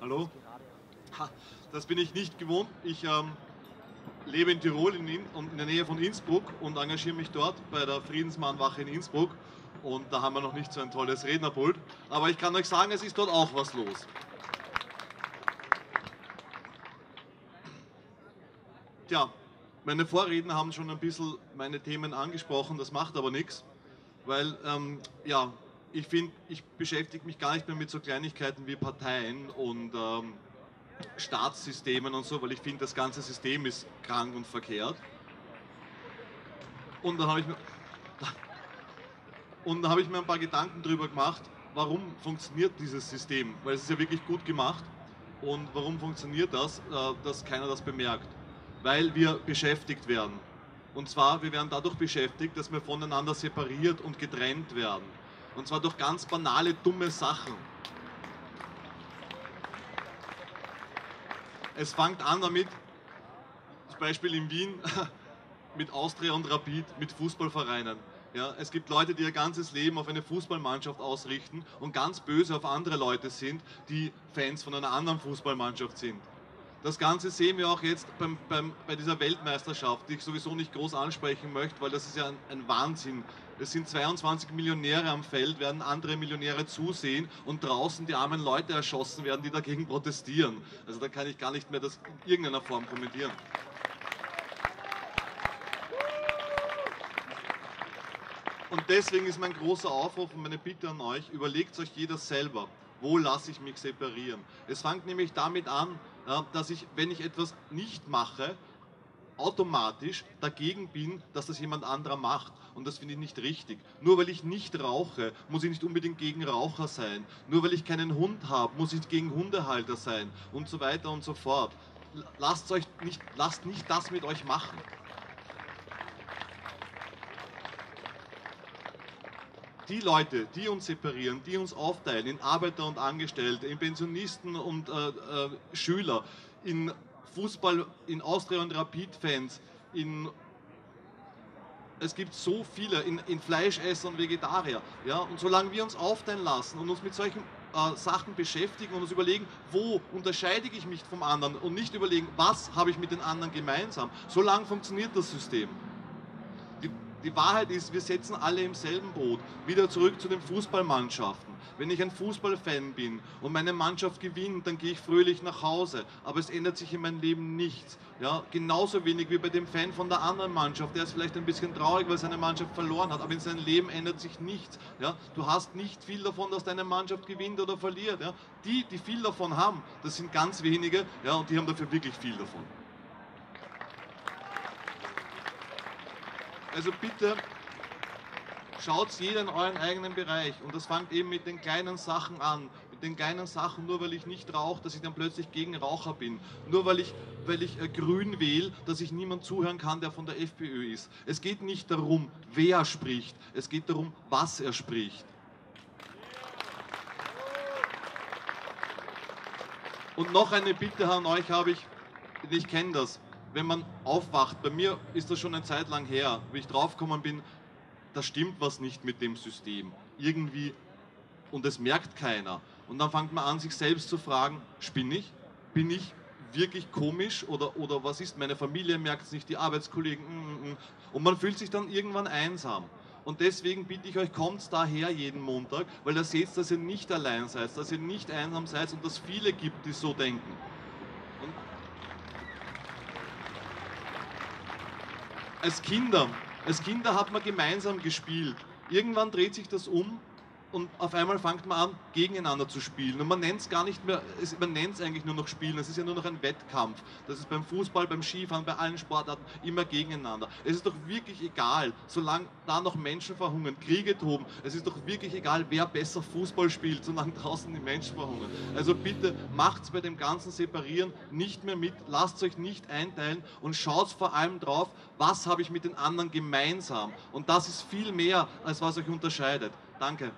Hallo? Ha, das bin ich nicht gewohnt. Ich lebe in Tirol in der Nähe von Innsbruck und engagiere mich dort bei der Friedensmahnwache in Innsbruck. Und da haben wir noch nicht so ein tolles Rednerpult. Aber ich kann euch sagen, es ist dort auch was los. Tja, meine Vorredner haben schon ein bisschen meine Themen angesprochen, das macht aber nichts, weil ja, ich finde, ich beschäftige mich gar nicht mehr mit so Kleinigkeiten wie Parteien und Staatssystemen und so, weil ich finde, das ganze System ist krank und verkehrt. Und dann habe ich mir ein paar Gedanken darüber gemacht, warum funktioniert dieses System, weil es ist ja wirklich gut gemacht, und warum funktioniert das, dass keiner das bemerkt. Weil wir beschäftigt werden. Und zwar, wir werden dadurch beschäftigt, dass wir voneinander separiert und getrennt werden. Und zwar durch ganz banale, dumme Sachen. Es fängt an damit, zum Beispiel in Wien, mit Austria und Rapid, mit Fußballvereinen. Ja, es gibt Leute, die ihr ganzes Leben auf eine Fußballmannschaft ausrichten und ganz böse auf andere Leute sind, die Fans von einer anderen Fußballmannschaft sind. Das Ganze sehen wir auch jetzt bei dieser Weltmeisterschaft, die ich sowieso nicht groß ansprechen möchte, weil das ist ja ein Wahnsinn. Es sind 22 Millionäre am Feld, werden andere Millionäre zusehen und draußen die armen Leute erschossen werden, die dagegen protestieren. Also da kann ich gar nicht mehr das in irgendeiner Form kommentieren. Und deswegen ist mein großer Aufruf und meine Bitte an euch, überlegt euch jeder selber, wo lasse ich mich separieren. Es fängt nämlich damit an, dass ich, wenn ich etwas nicht mache, automatisch dagegen bin, dass das jemand anderer macht. Und das finde ich nicht richtig. Nur weil ich nicht rauche, muss ich nicht unbedingt gegen Raucher sein. Nur weil ich keinen Hund habe, muss ich gegen Hundehalter sein. Und so weiter und so fort. Lasst nicht das mit euch machen. Die Leute, die uns separieren, die uns aufteilen in Arbeiter und Angestellte, in Pensionisten und Schüler, in Fußball, in Austria und Rapid-Fans, es gibt so viele, in Fleischesser und Vegetarier. Ja? Und solange wir uns aufteilen lassen und uns mit solchen Sachen beschäftigen und uns überlegen, wo unterscheide ich mich vom anderen und nicht überlegen, was habe ich mit den anderen gemeinsam, solange funktioniert das System. Die Wahrheit ist, wir setzen alle im selben Boot. Wieder zurück zu den Fußballmannschaften. Wenn ich ein Fußballfan bin und meine Mannschaft gewinnt, dann gehe ich fröhlich nach Hause. Aber es ändert sich in meinem Leben nichts. Ja? Genauso wenig wie bei dem Fan von der anderen Mannschaft. Der ist vielleicht ein bisschen traurig, weil seine Mannschaft verloren hat. Aber in seinem Leben ändert sich nichts. Ja? Du hast nicht viel davon, dass deine Mannschaft gewinnt oder verliert. Ja? Die viel davon haben, das sind ganz wenige. Ja? Und die haben dafür wirklich viel davon. Also bitte, schaut jeder in euren eigenen Bereich, und das fängt eben mit den kleinen Sachen an. Mit den kleinen Sachen, nur weil ich nicht rauche, dass ich dann plötzlich gegen Raucher bin. Nur weil ich grün wähle, dass ich niemand zuhören kann, der von der FPÖ ist. Es geht nicht darum, wer spricht, es geht darum, was er spricht. Und noch eine Bitte an euch habe ich kenne das. Wenn man aufwacht, bei mir ist das schon eine Zeit lang her, wie ich draufgekommen bin, da stimmt was nicht mit dem System. Irgendwie, und das merkt keiner. Und dann fängt man an, sich selbst zu fragen, spinne ich? Bin ich wirklich komisch? Oder was ist? Meine Familie merkt es nicht, die Arbeitskollegen. Und man fühlt sich dann irgendwann einsam. Und deswegen bitte ich euch, kommt daher jeden Montag, weil da seht ihr, dass ihr nicht allein seid, dass ihr nicht einsam seid und dass es viele gibt, die so denken. Als Kinder hat man gemeinsam gespielt. Irgendwann dreht sich das um und auf einmal fängt man an, gegeneinander zu spielen. Und man nennt es gar nicht mehr, man nennt es eigentlich nur noch Spielen. Es ist ja nur noch ein Wettkampf. Das ist beim Fußball, beim Skifahren, bei allen Sportarten immer gegeneinander. Es ist doch wirklich egal, solange da noch Menschen verhungern, Kriege toben. Es ist doch wirklich egal, wer besser Fußball spielt, solange draußen die Menschen verhungern. Also bitte macht's bei dem ganzen Separieren nicht mehr mit, lasst euch nicht einteilen und schaut vor allem drauf, was habe ich mit den anderen gemeinsam. Und das ist viel mehr, als was euch unterscheidet. Danke.